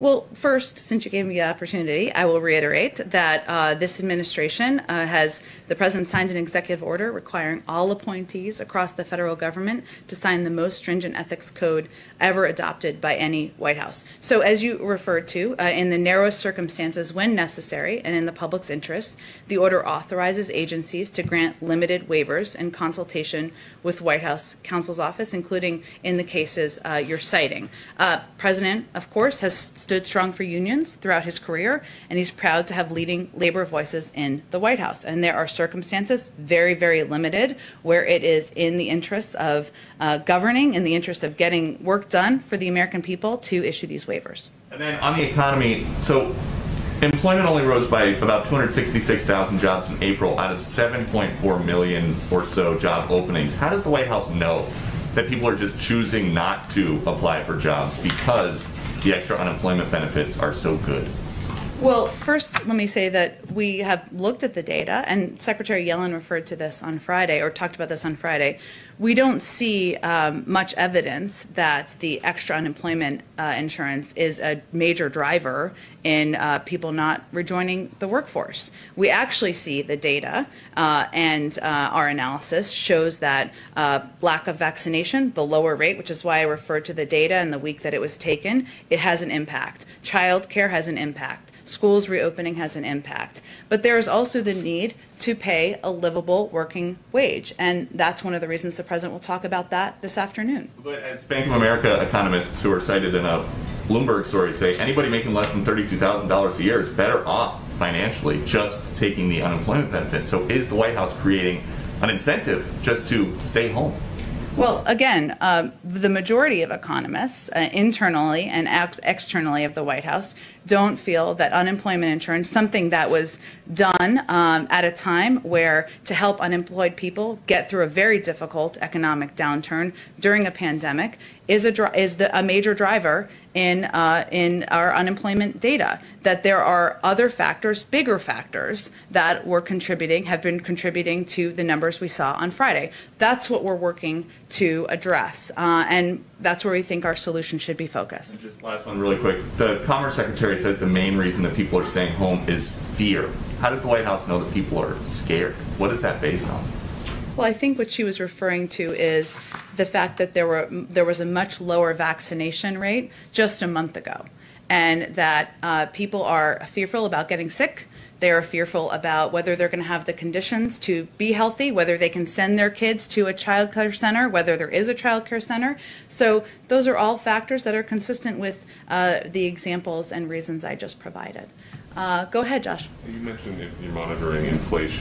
Well, first, since you gave me the opportunity, I will reiterate that this administration the President signed an executive order requiring all appointees across the federal government to sign the most stringent ethics code ever adopted by any White House. So as you referred to, in the narrowest circumstances when necessary and in the public's interest, the order authorizes agencies to grant limited waivers in consultation with White House counsel's office, including in the cases you're citing. President, of course, has stood strong for unions throughout his career, and he's proud to have leading labor voices in the White House. And there are circumstances, very, very limited, where it is in the interests of governing, in the interest of getting work done for the American people, to issue these waivers. And then on the economy, so employment only rose by about 266,000 jobs in April out of 7.4 million or so job openings. How does the White House know that people are just choosing not to apply for jobs because the extra unemployment benefits are so good? Well, first, let me say that we have looked at the data, and Secretary Yellen referred to this on Friday, or talked about this on Friday. We don't see much evidence that the extra unemployment insurance is a major driver in people not rejoining the workforce. We actually see the data, and our analysis shows that lack of vaccination, the lower rate, which is why I referred to the data and the week that it was taken, it has an impact. Childcare has an impact. Schools reopening has an impact. But there is also the need to pay a livable working wage, and that's one of the reasons the President will talk about that this afternoon. But as Bank of America economists who are cited in a Bloomberg story say, anybody making less than $32,000 a year is better off financially just taking the unemployment benefit. So is the White House creating an incentive just to stay home? Well, again, the majority of economists, internally and externally of the White House, don't feel that unemployment insurance, something that was done at a time where to help unemployed people get through a very difficult economic downturn during a pandemic, is a major driver in our unemployment data. That there are other factors, bigger factors, that were contributing, have been contributing to the numbers we saw on Friday. That's what we're working to address, and that's where we think our solution should be focused. And just last one really quick. The Commerce Secretary says the main reason that people are staying home is fear. How does the White House know that people are scared? What is that based on? Well, I think what she was referring to is the fact that there was a much lower vaccination rate just a month ago, and that people are fearful about getting sick. They are fearful about whether they're going to have the conditions to be healthy, whether they can send their kids to a child care center, whether there is a child care center. So those are all factors that are consistent with the examples and reasons I just provided. Go ahead, Josh. You mentioned you're monitoring inflation.